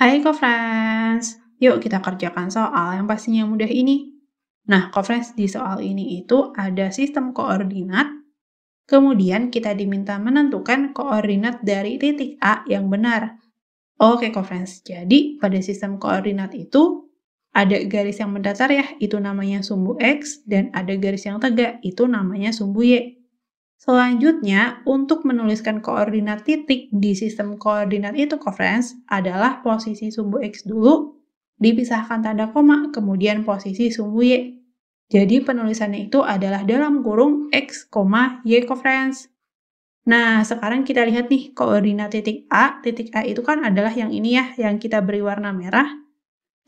Hai co-friends, yuk kita kerjakan soal yang pastinya mudah ini. Nah co-friends, di soal ini itu ada sistem koordinat, kemudian kita diminta menentukan koordinat dari titik A yang benar. Oke co-friends, jadi pada sistem koordinat itu ada garis yang mendatar ya, itu namanya sumbu X, dan ada garis yang tegak, itu namanya sumbu Y. Selanjutnya, untuk menuliskan koordinat titik di sistem koordinat itu, co-friends, adalah posisi sumbu X dulu, dipisahkan tanda koma, kemudian posisi sumbu Y. Jadi, penulisannya itu adalah dalam kurung X, Y, co-friends. Nah, sekarang kita lihat nih, koordinat titik A. Titik A itu kan adalah yang ini ya, yang kita beri warna merah.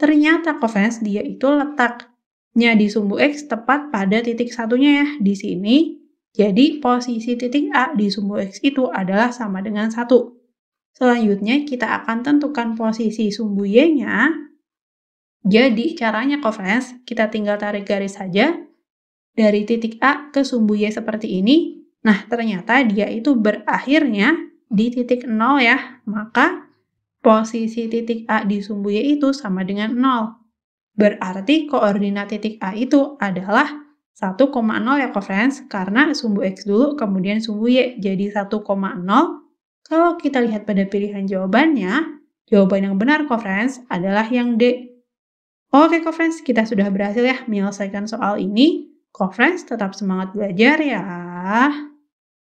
Ternyata, co-friends, dia itu letaknya di sumbu X tepat pada titik satunya ya, di sini. Jadi, posisi titik A di sumbu X itu adalah sama dengan 1. Selanjutnya, kita akan tentukan posisi sumbu Y-nya. Jadi, caranya co-friends, kita tinggal tarik garis saja dari titik A ke sumbu Y seperti ini. Nah, ternyata dia itu berakhirnya di titik 0 ya. Maka, posisi titik A di sumbu Y itu sama dengan 0. Berarti, koordinat titik A itu adalah 1,0 ya co-friends, karena sumbu X dulu kemudian sumbu Y, jadi 1,0. Kalau kita lihat pada pilihan jawabannya, jawaban yang benar co-friends adalah yang D. Oke co-friends, kita sudah berhasil ya menyelesaikan soal ini. Co-friends tetap semangat belajar ya.